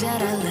that I love.